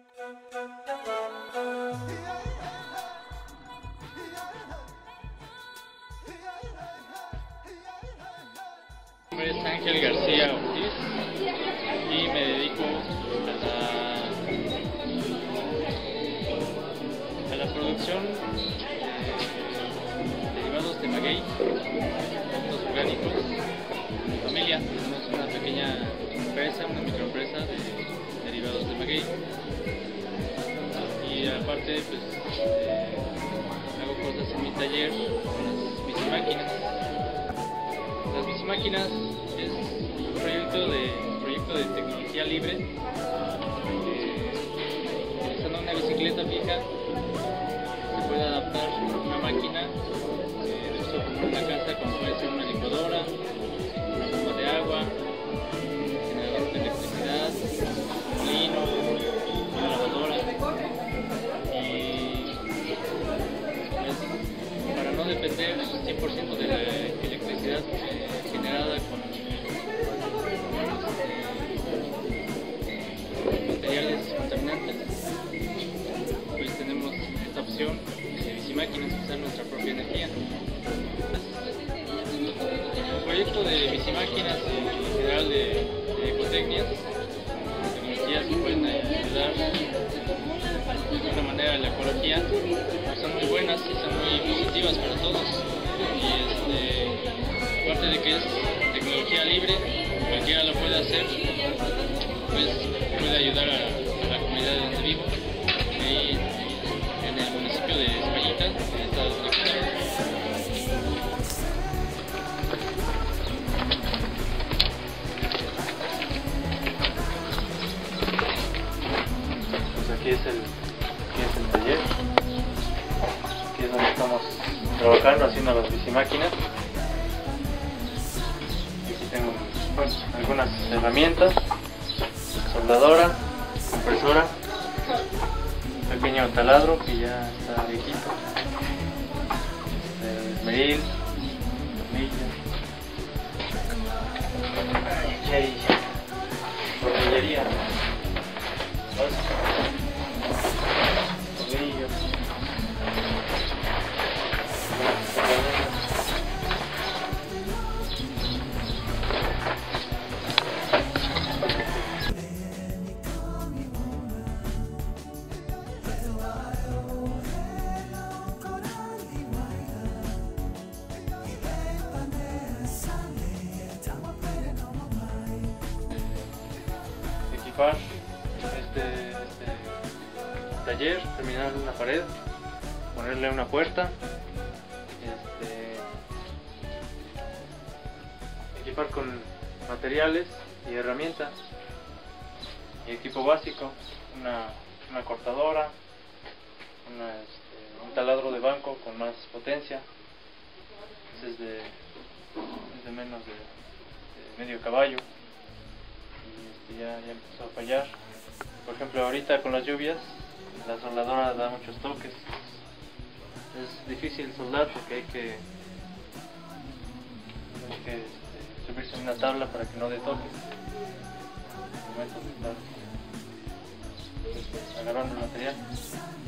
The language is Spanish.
Mi nombre es Ángel García Ortiz y me dedico a la producción de derivados de maguey, productos orgánicos. Mi familia, tenemos una pequeña empresa, una microempresa de derivados de maguey. Y aparte, pues hago cosas en mi taller con las bicimáquinas. Las Bicimáquinas es un proyecto de tecnología libre, utilizando una bicicleta fija, se puede adaptar una máquina, esto como una casa, como puede ser una licuadora, una bomba de agua, un generador de electricidad, un lino, una lavadora, y es para no depender 100% de la electricidad generada con materiales contaminantes, pues tenemos esta opción de Bicimáquinas, usar nuestra propia energía. El proyecto de Bicimáquinas en general de ecotecnias, tecnologías que pueden ayudar de una manera en la ecología, son muy buenas y son muy positivas para todos. Y aparte de que es tecnología libre, cualquiera lo puede hacer, pues puede ayudar a la comunidad de donde vivo, ahí en el municipio de Españita, en el estado de Querétaro. Pues aquí es el taller, aquí es donde estamos trabajando, haciendo las bicimáquinas. Tengo algunas herramientas, soldadora, compresora, un pequeño taladro que ya está viejito, esmeril, tornilla, tornillería, tornillos, este taller, terminar una pared, ponerle una puerta, equipar con materiales y herramientas y equipo básico, una cortadora, un taladro de banco con más potencia, es de menos de medio caballo. Ya empezó a fallar. Por ejemplo, ahorita con las lluvias la soldadora da muchos toques, es difícil soldar porque hay que subirse en una tabla para que no dé toques. En el momento de estar agarrando el material.